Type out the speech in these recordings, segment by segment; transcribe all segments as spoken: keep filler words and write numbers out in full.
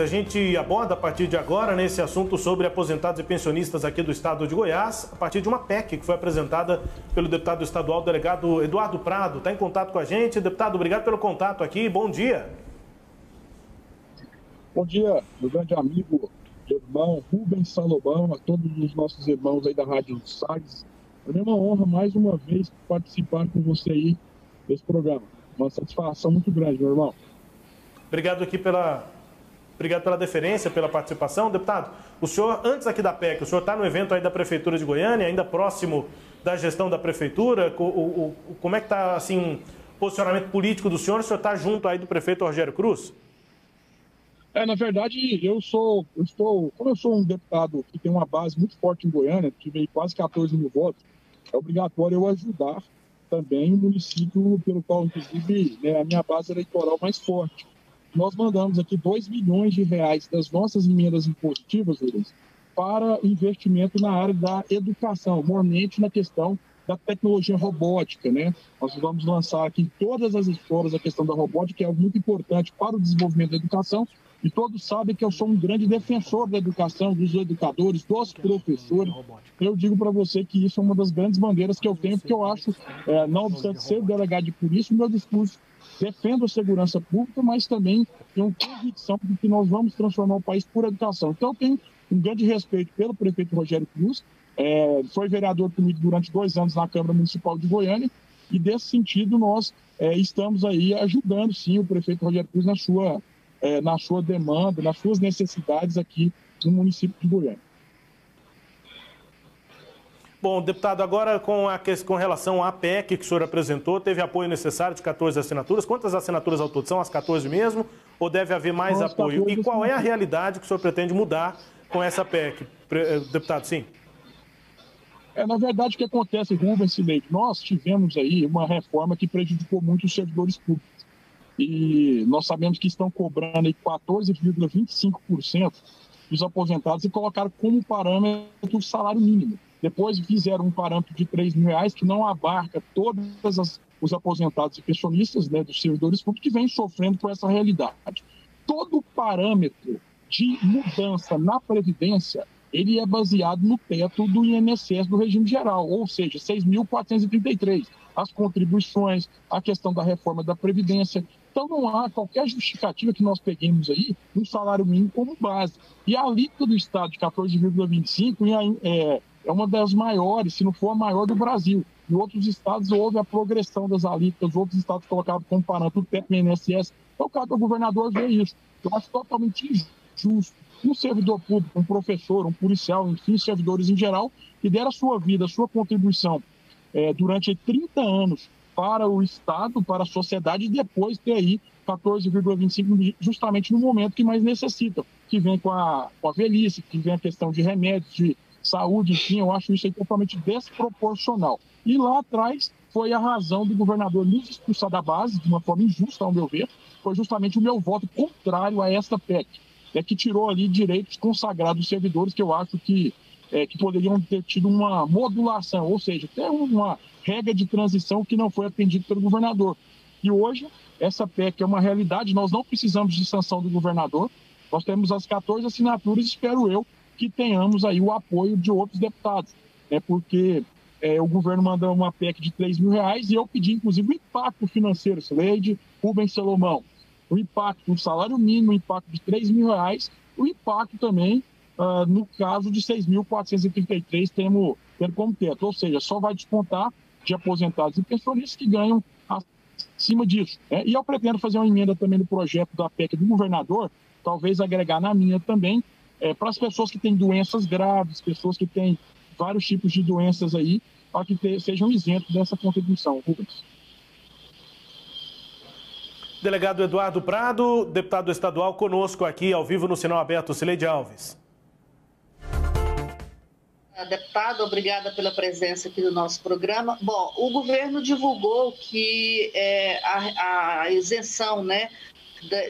A gente aborda a partir de agora nesse assunto sobre aposentados e pensionistas aqui do estado de Goiás, a partir de uma P E C que foi apresentada pelo deputado estadual, delegado Eduardo Prado. Está em contato com a gente. Deputado, obrigado pelo contato aqui. Bom dia. Bom dia, meu grande amigo, irmão Rubens Salobão, a todos os nossos irmãos aí da Rádio Sagres. É uma honra mais uma vez participar com você aí desse programa. Uma satisfação muito grande, meu irmão. Obrigado aqui pela... Obrigado pela deferência, pela participação. Deputado, o senhor, antes aqui da P E C, o senhor está no evento aí da Prefeitura de Goiânia, ainda próximo da gestão da Prefeitura. O, o, o, como é que está, assim, o posicionamento político do senhor? O senhor está junto aí do prefeito Rogério Cruz? É, na verdade, eu sou, eu estou, como eu sou um deputado que tem uma base muito forte em Goiânia, tive quase quatorze mil votos, é obrigatório eu ajudar também o município, pelo qual, inclusive, né, a minha base eleitoral mais forte. Nós mandamos aqui dois bilhões de reais das nossas emendas impositivas, Luiz, para investimento na área da educação, mormente na questão da tecnologia robótica, né? Nós vamos lançar aqui em todas as escolas a questão da robótica, que é algo muito importante para o desenvolvimento da educação, e todos sabem que eu sou um grande defensor da educação, dos educadores, dos professores. Eu digo para você que isso é uma das grandes bandeiras que eu tenho, porque eu acho, é, não obstante ser delegado de polícia, o meu discurso defendo a segurança pública, mas também tenho convicção de que nós vamos transformar o país por educação. Então, eu tenho um grande respeito pelo prefeito Rogério Cruz, é, foi vereador comigo durante dois anos na Câmara Municipal de Goiânia, e desse sentido nós é, estamos aí ajudando, sim, o prefeito Rogério Cruz na sua, é, na sua demanda, nas suas necessidades aqui no município de Goiânia. Bom, deputado, agora com, a, com relação à P E C que o senhor apresentou, teve apoio necessário de quatorze assinaturas. Quantas assinaturas ao todo? São as quatorze mesmo? Ou deve haver mais Nossa, apoio? E qual é a realidade que o senhor pretende mudar com essa P E C? Deputado, sim? É, na verdade, o que acontece, Rubens, Sileide, nós tivemos aí uma reforma que prejudicou muito os servidores públicos. E nós sabemos que estão cobrando aí quatorze vírgula vinte e cinco por cento dos aposentados e colocaram como parâmetro o salário mínimo. Depois fizeram um parâmetro de três mil reais, que não abarca todos os aposentados e pensionistas, né, dos servidores públicos que vêm sofrendo com essa realidade. Todo parâmetro de mudança na Previdência, ele é baseado no teto do I N S S do regime geral, ou seja, seis mil quatrocentos e trinta e três, as contribuições, a questão da reforma da Previdência. Então, não há qualquer justificativa que nós peguemos aí um salário mínimo como base. E a alíquota do Estado de quatorze vírgula vinte e cinco por cento é... é uma das maiores, se não for a maior do Brasil. Em outros estados houve a progressão das alíquotas, outros estados colocaram comparando o teto do I N S S. Então, cada governador vê isso. Eu acho totalmente injusto. Um servidor público, um professor, um policial, enfim, servidores em geral, que deram a sua vida, a sua contribuição é, durante trinta anos para o Estado, para a sociedade, e depois ter aí quatorze vírgula vinte e cinco por cento justamente no momento que mais necessitam, que vem com a, com a velhice, que vem a questão de remédios, de saúde, enfim, eu acho isso aí totalmente desproporcional. E lá atrás foi a razão do governador nos expulsar da base, de uma forma injusta, ao meu ver, foi justamente o meu voto contrário a esta P E C, é que tirou ali direitos consagrados dos servidores, que eu acho que, é, que poderiam ter tido uma modulação, ou seja, até uma regra de transição que não foi atendida pelo governador. E hoje, essa P E C é uma realidade, nós não precisamos de sanção do governador, nós temos as quatorze assinaturas, espero eu, que tenhamos aí o apoio de outros deputados, né? Porque é, o governo mandou uma P E C de três mil reais e eu pedi, inclusive, o impacto financeiro, Sileide, Rubens Salobão, o impacto no salário mínimo, o impacto de três mil reais, o impacto também ah, no caso de seis mil quatrocentos e trinta e três temos, temos como teto, ou seja, só vai descontar de aposentados e pensionistas que ganham acima disso, né? E eu pretendo fazer uma emenda também do projeto da P E C do governador, talvez agregar na minha também, É, para as pessoas que têm doenças graves, pessoas que têm vários tipos de doenças aí, para que te, sejam isentos dessa contribuição. Rubens. Delegado Eduardo Prado, deputado estadual, conosco aqui ao vivo no Sinal Aberto. Sileide Alves. Deputado, obrigada pela presença aqui no nosso programa. Bom, o governo divulgou que é, a, a isenção, né,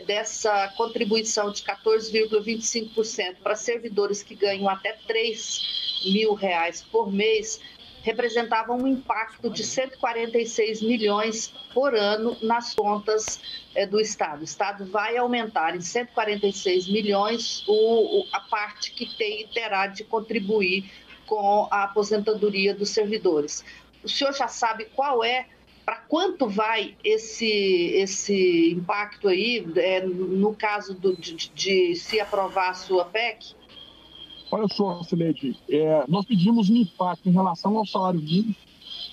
dessa contribuição de quatorze vírgula vinte e cinco por cento para servidores que ganham até três mil reais por mês representava um impacto de cento e quarenta e seis milhões por ano nas contas é, do Estado. O Estado vai aumentar em cento e quarenta e seis milhões o, o, a parte que tem, terá de contribuir com a aposentadoria dos servidores. O senhor já sabe qual é, para quanto vai esse, esse impacto aí, é, no caso do, de, de se aprovar a sua P E C? Olha só, Sileide, é, nós pedimos um impacto em relação ao salário mínimo.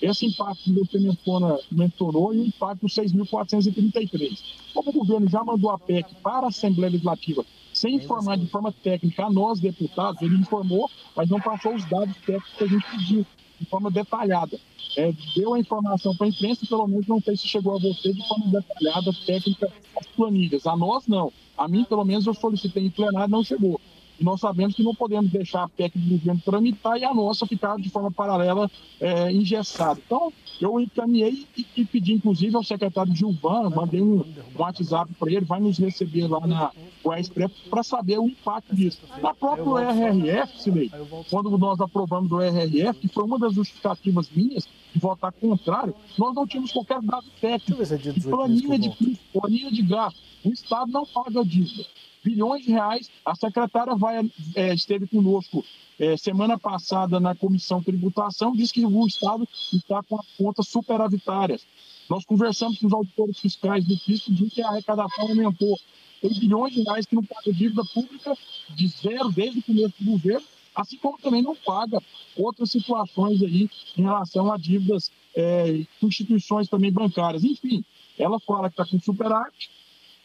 Esse impacto que o Tementona mentorou e o impacto dos seis mil quatrocentos e trinta e três. Como o governo já mandou a P E C para a Assembleia Legislativa, sem informar de forma técnica a nós, deputados, ele informou, mas não passou os dados técnicos que a gente pediu, de forma detalhada. É, deu a informação para a imprensa, pelo menos não sei se chegou a você de forma detalhada, técnica, as planilhas. A nós, não. A mim, pelo menos, eu solicitei em plenário, não chegou. E nós sabemos que não podemos deixar a P E C do governo tramitar e a nossa ficar de forma paralela, é, engessada. Então, eu encaminhei e, e pedi, inclusive, ao secretário Gilvan, mandei um, um WhatsApp para ele, vai nos receber lá na Goiás Previs para saber o impacto disso. Na própria R R F, Sileide, quando nós aprovamos o R R F, que foi uma das justificativas minhas de votar contrário, nós não tínhamos qualquer dado técnico, de planilha de custo, planilha de gasto. O Estado não paga dívida. Bilhões de reais, a secretária vai, é, esteve conosco é, semana passada na Comissão Tributação, disse que o Estado está com as contas superavitárias. Nós conversamos com os auditores fiscais do fisco, dizem que a arrecadação aumentou. Tem bilhões de reais que não paga dívida pública de zero desde o começo do governo, assim como também não paga outras situações aí em relação a dívidas é, instituições também bancárias. Enfim, ela fala que está com superávit,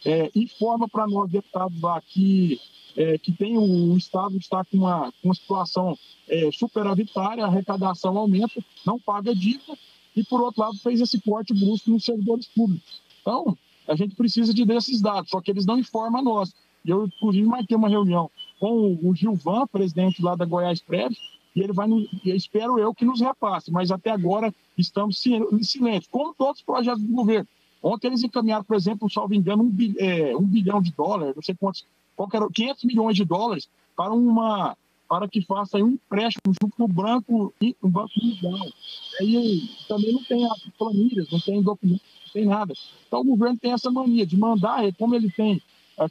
É, informa para nós, deputados, lá que, é, que tem o, o Estado está com uma, uma situação é, superavitária, a arrecadação aumenta, não paga dívida e, por outro lado, fez esse corte brusco nos servidores públicos. Então, a gente precisa de desses dados, só que eles não informam a nós. Eu, inclusive, marquei uma reunião com o Gilvan, presidente lá da Goiás Previs, e ele vai, no, espero eu, que nos repasse, mas até agora estamos silentes, como todos os projetos do governo. Ontem eles encaminharam, por exemplo, salvo engano, um, bil, é, um bilhão de dólares, não sei quantos, qualquer, quinhentos milhões de dólares para, uma, para que faça aí um empréstimo junto com o banco, um banco mundial. E também não tem planilhas, não tem documentos, não tem nada. Então o governo tem essa mania de mandar, como ele tem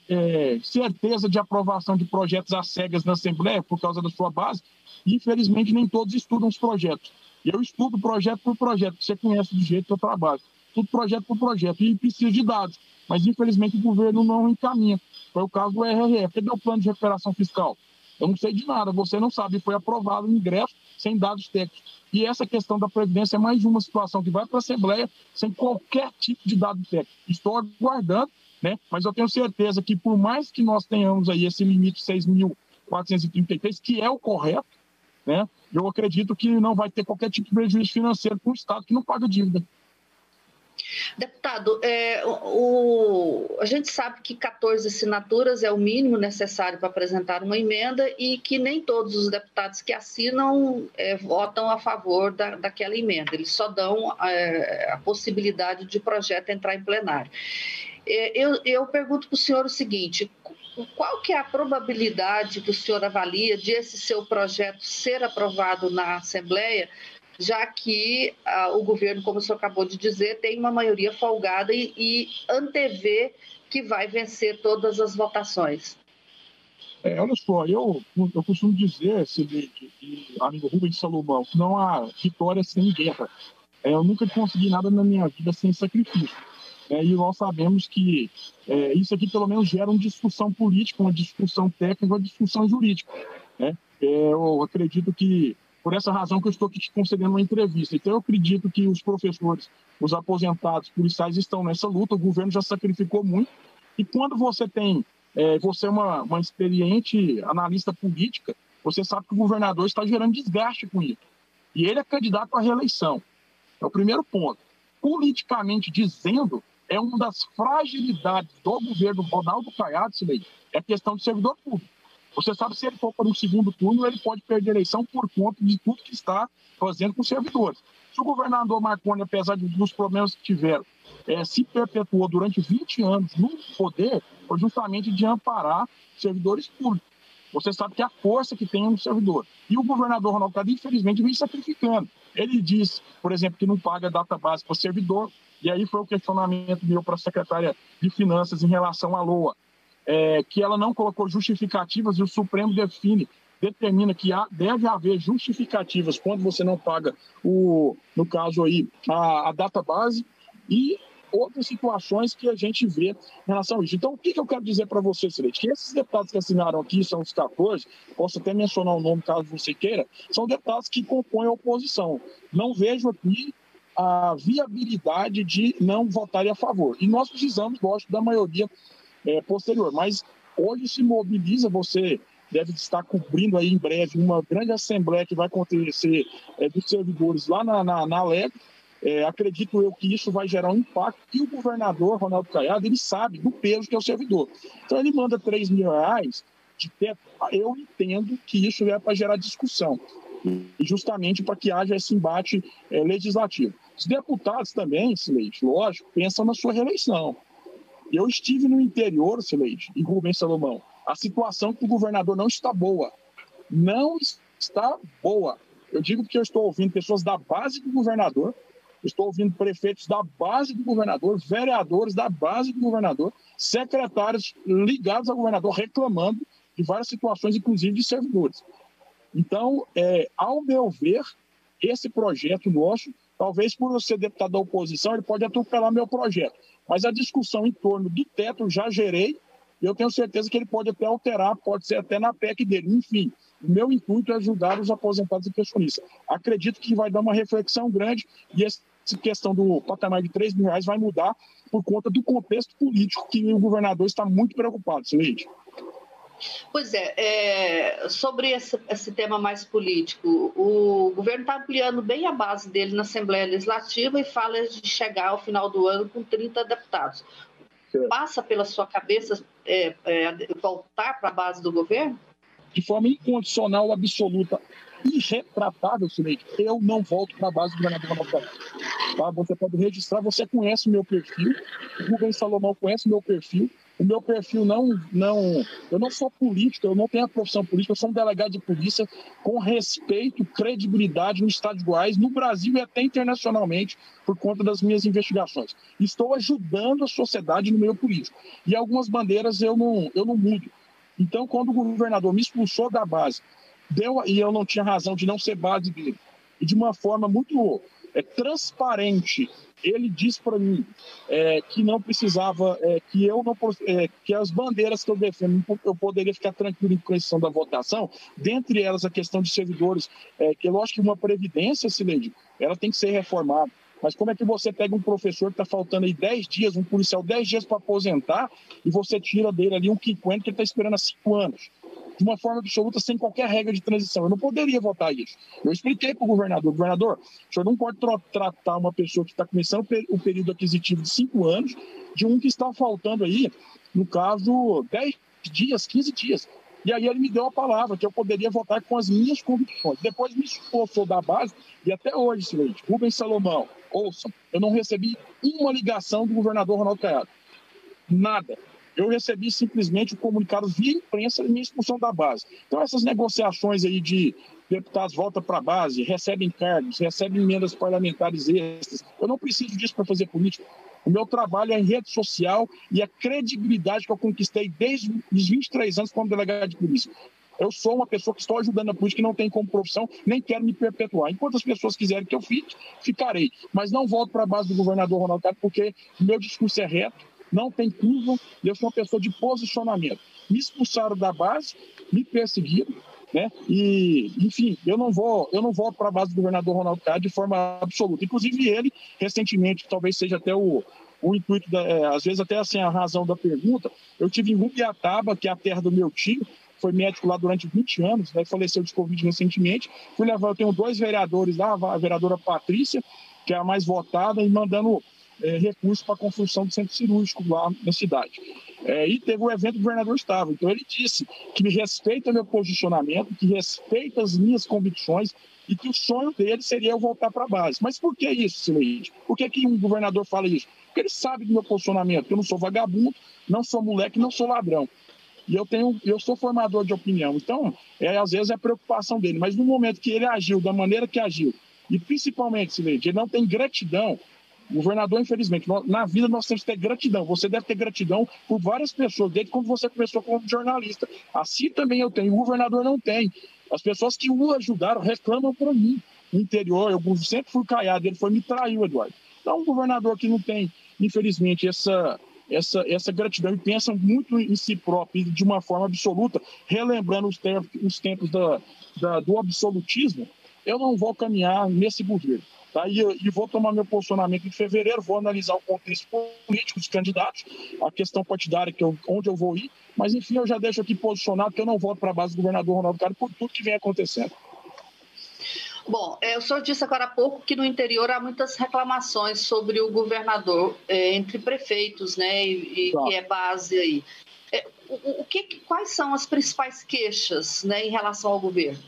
é, certeza de aprovação de projetos às cegas na Assembleia, por causa da sua base, e, infelizmente nem todos estudam os projetos. E eu estudo projeto por projeto, você conhece do jeito que eu trabalho. Tudo projeto por projeto, e precisa de dados. Mas, infelizmente, o governo não encaminha. Foi o caso do R R F. Cadê o plano de recuperação fiscal? Eu não sei de nada, você não sabe. Foi aprovado o ingresso sem dados técnicos. E essa questão da Previdência é mais uma situação que vai para a Assembleia sem qualquer tipo de dado técnico. Estou aguardando, né? Mas eu tenho certeza que, por mais que nós tenhamos aí esse limite de seis mil quatrocentos e trinta e três, que é o correto, né? Eu acredito que não vai ter qualquer tipo de prejuízo financeiro para o Estado que não paga dívida. Deputado, é, o, a gente sabe que quatorze assinaturas é o mínimo necessário para apresentar uma emenda e que nem todos os deputados que assinam é, votam a favor da, daquela emenda. Eles só dão é, a possibilidade de o projeto entrar em plenário. É, eu, eu pergunto para o senhor o seguinte, qual que é a probabilidade que o senhor avalia de esse seu projeto ser aprovado na Assembleia, já que ah, o governo, como o senhor acabou de dizer, tem uma maioria folgada e, e antevê que vai vencer todas as votações? É, olha só, eu, eu costumo dizer, Sileide, amigo Rubens Salobão, que não há vitória sem guerra. É, eu nunca consegui nada na minha vida sem sacrifício. É, e nós sabemos que é, isso aqui pelo menos gera uma discussão política, uma discussão técnica, uma discussão jurídica. Né? É, eu acredito que por essa razão que eu estou aqui te concedendo uma entrevista. Então, eu acredito que os professores, os aposentados, policiais estão nessa luta. O governo já sacrificou muito. E quando você tem, é, você é uma, uma experiente analista política, você sabe que o governador está gerando desgaste com isso. E ele é candidato à reeleição. É o primeiro ponto. Politicamente dizendo, é uma das fragilidades do governo Ronaldo Caiado, Sileide, é a questão do servidor público. Você sabe, se ele for para um segundo turno, ele pode perder a eleição por conta de tudo que está fazendo com os servidores. Se o governador Marconi, apesar dos problemas que tiveram, é, se perpetuou durante vinte anos no poder, foi justamente de amparar servidores públicos. Você sabe que a força que tem no servidor. E o governador Ronaldo Caiado, infelizmente, vem sacrificando. Ele diz, por exemplo, que não paga data base para o servidor, e aí foi o questionamento meu para a secretária de Finanças em relação à L O A, é, que ela não colocou justificativas e o Supremo define, determina que há, deve haver justificativas quando você não paga, o, no caso aí, a, a data base e outras situações que a gente vê em relação a isso. Então, o que, que eu quero dizer para você, Sileide? Que esses deputados que assinaram aqui, são os quatorze, posso até mencionar o nome caso você queira, são deputados que compõem a oposição. Não vejo aqui a viabilidade de não votarem a favor. E nós precisamos, lógico, da maioria é, posterior. Mas hoje se mobiliza, você deve estar cobrindo aí em breve uma grande assembleia que vai acontecer é, dos servidores lá na, na, na L E B. É, acredito eu que isso vai gerar um impacto e o governador Ronaldo Caiado, ele sabe do peso que é o servidor. Então ele manda três mil reais de teto. Eu entendo que isso é para gerar discussão e justamente para que haja esse embate é, legislativo. Os deputados também, Sileide, lógico, pensam na sua reeleição. Eu estive no interior, Sileide, e Rubens Salobão, a situação que o governador não está boa. Não está boa. Eu digo porque eu estou ouvindo pessoas da base do governador, estou ouvindo prefeitos da base do governador, vereadores da base do governador, secretários ligados ao governador reclamando de várias situações, inclusive de servidores. Então, é, ao meu ver, esse projeto nosso, talvez por eu ser deputado da oposição, ele pode atropelar meu projeto. Mas a discussão em torno do teto já gerei, e eu tenho certeza que ele pode até alterar, pode ser até na P E C dele. Enfim, o meu intuito é ajudar os aposentados e pensionistas. Acredito que vai dar uma reflexão grande e esse essa questão do patamar de três mil reais vai mudar por conta do contexto político que o governador está muito preocupado, Sileide. Pois é, é sobre esse, esse tema mais político, o governo está ampliando bem a base dele na Assembleia Legislativa e fala de chegar ao final do ano com trinta deputados. Certo. Passa pela sua cabeça é, é, voltar para a base do governo? De forma incondicional, absoluta, irretratável, Sileide, eu não volto para a base do governador Ronaldo Caiado. Tá, você pode registrar, você conhece o meu perfil, o Rubens Salobão conhece o meu perfil, o meu perfil não, não... Eu não sou político, eu não tenho a profissão política, eu sou um delegado de polícia com respeito, credibilidade no estado de Goiás, no Brasil e até internacionalmente, por conta das minhas investigações. Estou ajudando a sociedade no meio político. E algumas bandeiras eu não, eu não mudo. Então, quando o governador me expulsou da base, deu, e eu não tinha razão de não ser base dele, e de uma forma muito... é transparente, ele disse para mim é, que não precisava, é, que, eu não, é, que as bandeiras que eu defendo, eu poderia ficar tranquilo em questão da votação, dentre elas a questão de servidores, é, que lógico que uma previdência, Sileide, ela tem que ser reformada, mas como é que você pega um professor que está faltando aí dez dias, um policial dez dias para aposentar, e você tira dele ali um quinquênio que ele está esperando há cinco anos? De uma forma absoluta, sem qualquer regra de transição. Eu não poderia votar isso. Eu expliquei para o governador, governador, o senhor não pode tratar uma pessoa que está começando o período aquisitivo de cinco anos de um que está faltando aí, no caso, dez dias, quinze dias. E aí ele me deu a palavra que eu poderia votar com as minhas convicções. Depois me expulsou da base, e até hoje, Sileide, Rubens Salobão, ouça, eu não recebi uma ligação do governador Ronaldo Caiado. Nada. Eu recebi simplesmente o comunicado via imprensa de minha expulsão da base. Então, essas negociações aí de deputados voltam para a base, recebem cargos, recebem emendas parlamentares extras. Eu não preciso disso para fazer política. O meu trabalho é em rede social e a credibilidade que eu conquistei desde os vinte e três anos como delegado de polícia. Eu sou uma pessoa que estou ajudando a política, que não tem como profissão, nem quero me perpetuar. Enquanto as pessoas quiserem que eu fique, ficarei. Mas não volto para a base do governador Ronaldo Caiado, porque o meu discurso é reto, não tem curva, e eu sou uma pessoa de posicionamento. Me expulsaram da base, me perseguiram, né? E, enfim, eu não vou, eu não volto para a base do governador Ronaldo Caiado de forma absoluta. Inclusive ele, recentemente, talvez seja até o, o intuito, da, é, às vezes até assim, a razão da pergunta, eu estive em Rubiataba, que é a terra do meu tio, foi médico lá durante vinte anos, né? Faleceu de Covid recentemente. Fui levar, eu tenho dois vereadores lá, a vereadora Patrícia, que é a mais votada, e mandando... É, recurso para a construção do centro cirúrgico lá na cidade. É, e teve um evento do governador estava. Então ele disse que me respeita meu posicionamento, que respeita as minhas convicções e que o sonho dele seria eu voltar para a base. Mas por que isso, Sileide? Por que, que um governador fala isso? Porque ele sabe do meu posicionamento, que eu não sou vagabundo, não sou moleque, não sou ladrão. E eu, tenho, eu sou formador de opinião. Então, é, às vezes é a preocupação dele. Mas no momento que ele agiu da maneira que agiu, E principalmente, Sileide, ele não tem gratidão. O governador, infelizmente, na vida nós temos que ter gratidão. Você deve ter gratidão por várias pessoas, desde quando você começou como jornalista. Assim também eu tenho, o governador não tem. As pessoas que o ajudaram reclamam para mim. No interior, eu sempre fui caiado, ele foi me traiu, Eduardo. Então, um governador que não tem, infelizmente, essa, essa, essa gratidão e pensa muito em si próprio, e de uma forma absoluta, relembrando os tempos, os tempos da, da, do absolutismo, eu não vou caminhar nesse governo. Tá? E, e vou tomar meu posicionamento em fevereiro, vou analisar o contexto político dos candidatos, a questão partidária, que eu, onde eu vou ir, mas enfim, eu já deixo aqui posicionado que eu não volto para a base do governador Ronaldo Caiado por tudo que vem acontecendo. Bom, o senhor disse agora há pouco que no interior há muitas reclamações sobre o governador, é, entre prefeitos, né, e, claro, que é base aí. É, o, o que, quais são as principais queixas, né, em relação ao governo?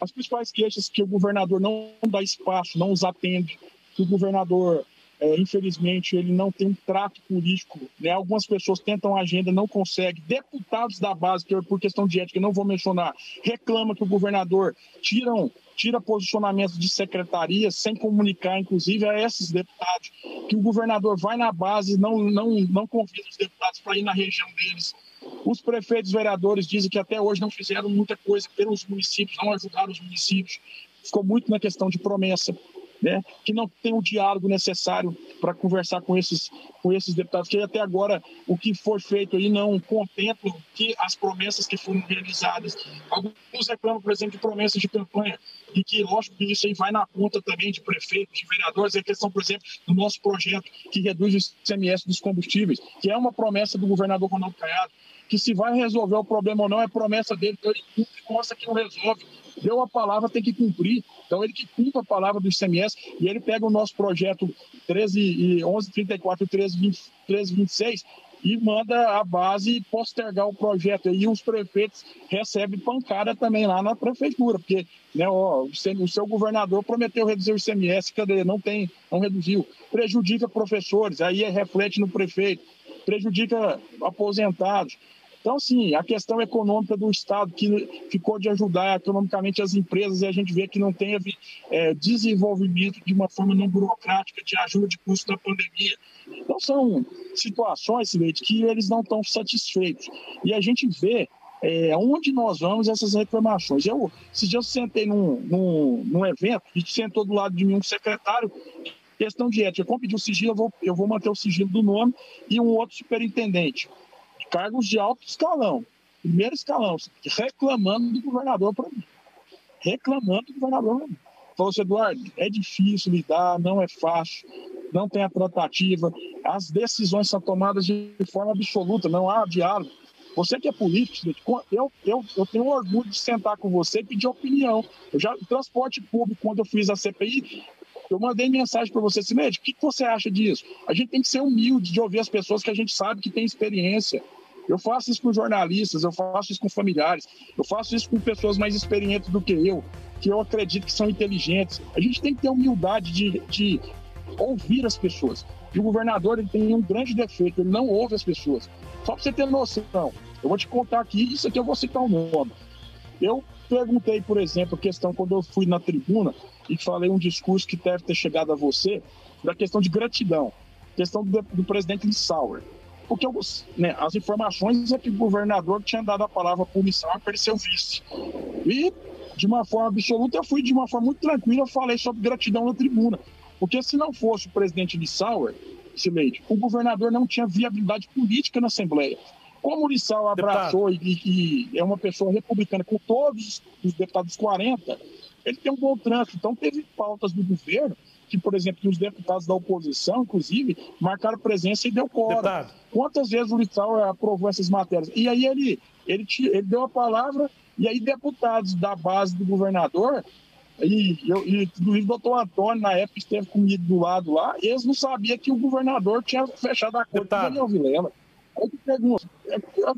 As principais queixas que o governador não dá espaço, não os atende, que o governador, é, infelizmente, ele não tem um trato político, né? Algumas pessoas tentam a agenda, não conseguem. Deputados da base, que eu, por questão de ética, não vou mencionar, reclamam que o governador tiram, tira posicionamentos de secretarias sem comunicar, inclusive, a esses deputados, que o governador vai na base, não, não, não convida os deputados para ir na região deles. Os prefeitos e vereadores dizem que até hoje não fizeram muita coisa pelos municípios, não ajudaram os municípios. Ficou muito na questão de promessa, né? Que não tem o diálogo necessário para conversar com esses, com esses deputados, que até agora o que for feito aí não contempla que as promessas que foram realizadas. Alguns reclamam, por exemplo, de promessas de campanha, e que, lógico, que isso aí vai na conta também de prefeitos, de vereadores, é a questão, por exemplo, do nosso projeto que reduz o I C M S dos combustíveis, que é uma promessa do governador Ronaldo Caiado, que se vai resolver o problema ou não é promessa dele, então ele cumpre, consta que não resolve. Deu a palavra, tem que cumprir. Então, ele que cumpre a palavra do I C M S, e ele pega o nosso projeto treze e onze trinta e quatro e treze vinte e seis e manda a base postergar o projeto. E os prefeitos recebem pancada também lá na prefeitura, porque, né, ó, o seu governador prometeu reduzir o I C M S, cadê? Não tem, não reduziu. Prejudica professores, aí reflete no prefeito. Prejudica aposentados. Então, sim, a questão econômica do Estado, que ficou de ajudar economicamente as empresas, e a gente vê que não teve é, desenvolvimento de uma forma não burocrática de ajuda de custo da pandemia. Então, são situações, Sileide, que eles não estão satisfeitos. E a gente vê é, onde nós vamos essas reclamações. Eu, esses dias, eu sentei num, num, num evento e sentou do lado de mim um secretário. Questão de ética, como pedir o sigilo, eu vou, eu vou manter o sigilo do nome, e um outro superintendente, cargos de alto escalão, primeiro escalão, reclamando do governador para mim. Reclamando do governador para mim. Falou assim, Eduardo, é difícil lidar, não é fácil, não tem a tratativa, as decisões são tomadas de forma absoluta, não há diálogo. Você que é político, eu, eu, eu tenho orgulho de sentar com você e pedir opinião. Eu já, transporte público, quando eu fiz a C P I, eu mandei mensagem para você, Sileide, o que você acha disso? A gente tem que ser humilde de ouvir as pessoas que a gente sabe que tem experiência. Eu faço isso com jornalistas, eu faço isso com familiares, eu faço isso com pessoas mais experientes do que eu, que eu acredito que são inteligentes. A gente tem que ter humildade de, de ouvir as pessoas. E o governador, ele tem um grande defeito, ele não ouve as pessoas. Só para você ter noção, eu vou te contar aqui, isso aqui eu vou citar o nome. Eu perguntei, por exemplo, a questão, quando eu fui na tribuna e falei um discurso que deve ter chegado a você, da questão de gratidão, questão do, do presidente Lissauer. Porque eu, né, as informações é que o governador tinha dado a palavra para o Lissauer para ele ser o vice. E, de uma forma absoluta, eu fui de uma forma muito tranquila, eu falei sobre gratidão na tribuna. Porque se não fosse o presidente Lissauer, Sileide, o governador não tinha viabilidade política na Assembleia. Como o Lissauer abraçou e, e é uma pessoa republicana com todos os deputados quarenta, ele tem um bom trânsito. Então, teve pautas do governo que, por exemplo, que os deputados da oposição, inclusive, marcaram presença e deu cora. Quantas vezes o Lissauer aprovou essas matérias? E aí ele, ele, ele deu a palavra, e aí deputados da base do governador, e, eu, e inclusive o doutor Antônio, na época, esteve comigo do lado lá, e eles não sabiam que o governador tinha fechado a conta com o Daniel Vilela. Eu te pergunto,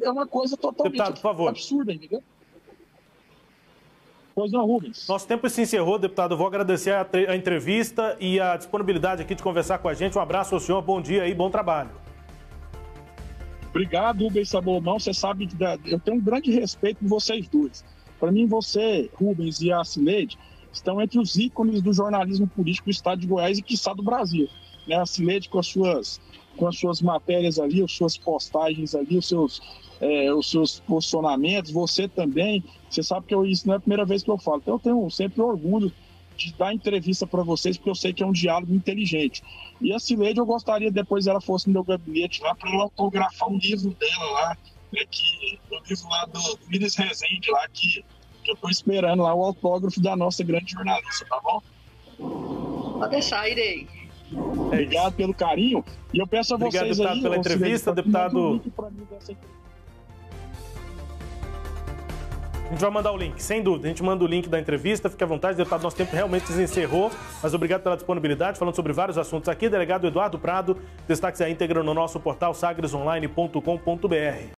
é uma coisa totalmente deputado, por favor, absurda, entendeu? Pois não, Rubens. Nosso tempo se encerrou, deputado. Eu vou agradecer a, a entrevista e a disponibilidade aqui de conversar com a gente. Um abraço ao senhor, bom dia e bom trabalho. Obrigado, Rubens Salobão. Você sabe que eu tenho um grande respeito por vocês dois. Para mim, você, Rubens, e a Sileide, estão entre os ícones do jornalismo político do estado de Goiás e, quiçá, do Brasil. Né? A Sileide, com as suas, com as suas matérias ali, as suas postagens ali, os seus, é, os seus posicionamentos, você também, você sabe que eu, isso não é a primeira vez que eu falo. Então, eu tenho sempre orgulho de dar entrevista para vocês, porque eu sei que é um diálogo inteligente. E a Sileide, eu gostaria, depois ela fosse no meu gabinete lá, para eu autografar o livro dela lá, né, que, o livro lá do, do Mires Resende lá, que... que eu estou esperando lá o autógrafo da nossa grande jornalista, tá bom? Pode deixar, irei. Obrigado pelo carinho. E eu peço a Obrigado, vocês deputado, aí... Obrigado, deputado, pela entrevista, deputado. A gente vai mandar o link, sem dúvida. A gente manda o link da entrevista, fique à vontade. Deputado, nosso tempo realmente se encerrou, mas obrigado pela disponibilidade, falando sobre vários assuntos aqui. Delegado Eduardo Prado, destaques à íntegra no nosso portal sagres online ponto com ponto br.